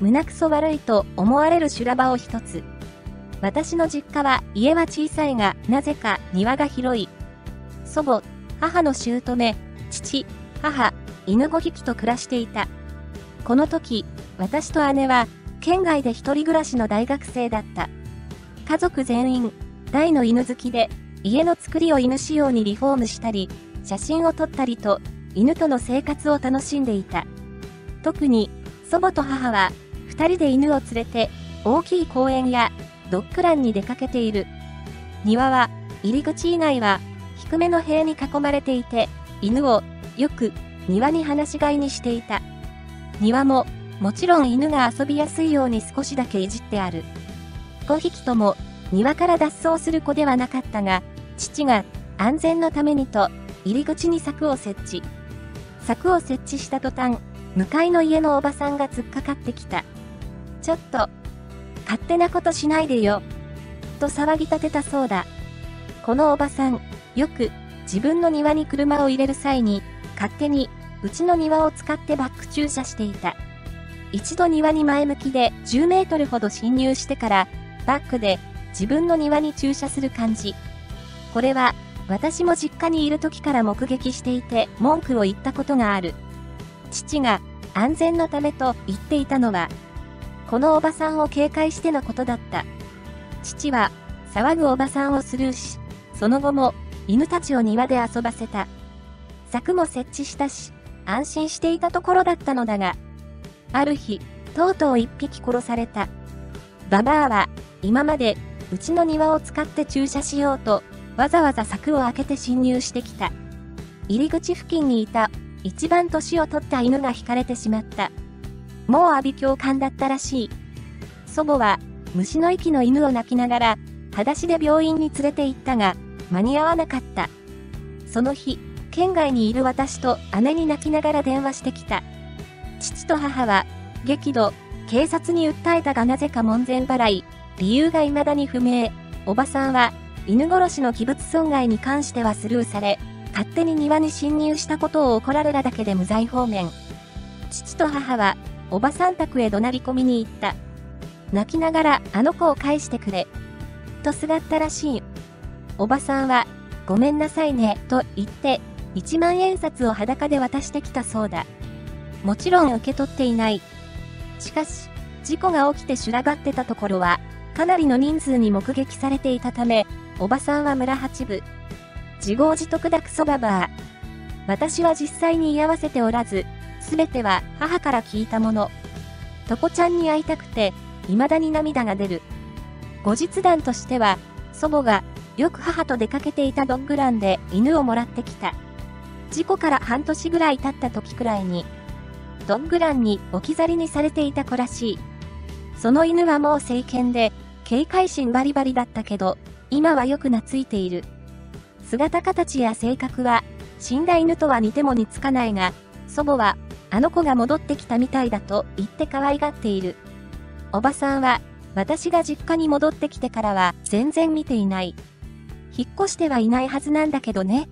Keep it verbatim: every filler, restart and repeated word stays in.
胸くそ悪いと思われる修羅場を一つ。私の実家は家は小さいが、なぜか庭が広い。祖母、母の姑、父、母、犬ごひきと暮らしていた。この時、私と姉は、県外で一人暮らしの大学生だった。家族全員、大の犬好きで、家の作りを犬仕様にリフォームしたり、写真を撮ったりと、犬との生活を楽しんでいた。特に、祖母と母は、二人で犬を連れて、大きい公園や、ドッグランに出かけている。庭は、入り口以外は、低めの塀に囲まれていて、犬を、よく、庭に放し飼いにしていた。庭も、もちろん犬が遊びやすいように少しだけいじってある。ごひきとも、庭から脱走する子ではなかったが、父が、安全のためにと、入り口に柵を設置。柵を設置した途端、向かいの家のおばさんが突っかかってきた。ちょっと、勝手なことしないでよ。と騒ぎ立てたそうだ。このおばさん、よく、自分の庭に車を入れる際に、勝手に、うちの庭を使ってバック駐車していた。一度庭に前向きでじゅうメートルほど侵入してから、バックで、自分の庭に駐車する感じ。これは、私も実家にいる時から目撃していて文句を言ったことがある。父が安全のためと言っていたのは、このおばさんを警戒してのことだった。父は騒ぐおばさんをスルーし、その後も犬たちを庭で遊ばせた。柵も設置したし、安心していたところだったのだが、ある日、とうとう一匹殺された。ババアは今までうちの庭を使って駐車しようと、わざわざ柵を開けて侵入してきた。入り口付近にいた、一番年を取った犬が引かれてしまった。もう阿鼻叫喚だったらしい。祖母は、虫の息の犬を鳴きながら、裸足で病院に連れて行ったが、間に合わなかった。その日、県外にいる私と姉に泣きながら電話してきた。父と母は、激怒、警察に訴えたがなぜか門前払い、理由が未だに不明、おばさんは、犬殺しの器物損害に関してはスルーされ、勝手に庭に侵入したことを怒られただけで無罪放免。父と母は、おばさん宅へ怒鳴り込みに行った。泣きながら、あの子を返してくれ。とすがったらしい。おばさんは、ごめんなさいね、と言って、いちまんえんさつを裸で渡してきたそうだ。もちろん受け取っていない。しかし、事故が起きて修羅がってたところは、かなりの人数に目撃されていたため、おばさんは村八部。自業自得だクソババア。私は実際に居合わせておらず、すべては母から聞いたもの。とこちゃんに会いたくて、未だに涙が出る。後日談としては、祖母がよく母と出かけていたドッグランで犬をもらってきた。事故から半年ぐらい経った時くらいに、ドッグランに置き去りにされていた子らしい。その犬はもう成犬で、警戒心バリバリだったけど、今はよく懐いている。姿形や性格は、死んだ犬とは似ても似つかないが、祖母は、あの子が戻ってきたみたいだと言って可愛がっている。おばさんは、私が実家に戻ってきてからは全然見ていない。引っ越してはいないはずなんだけどね。